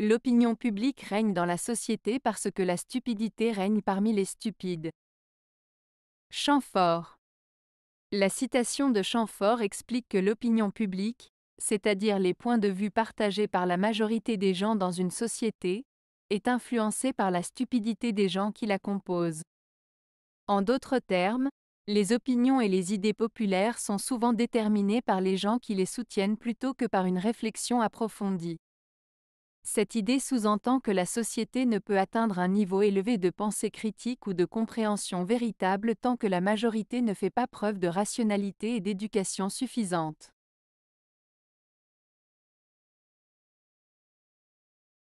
L'opinion publique règne dans la société parce que la stupidité règne parmi les stupides. Chamfort. La citation de Chamfort explique que l'opinion publique, c'est-à-dire les points de vue partagés par la majorité des gens dans une société, est influencée par la stupidité des gens qui la composent. En d'autres termes, les opinions et les idées populaires sont souvent déterminées par les gens qui les soutiennent plutôt que par une réflexion approfondie. Cette idée sous-entend que la société ne peut atteindre un niveau élevé de pensée critique ou de compréhension véritable tant que la majorité ne fait pas preuve de rationalité et d'éducation suffisante.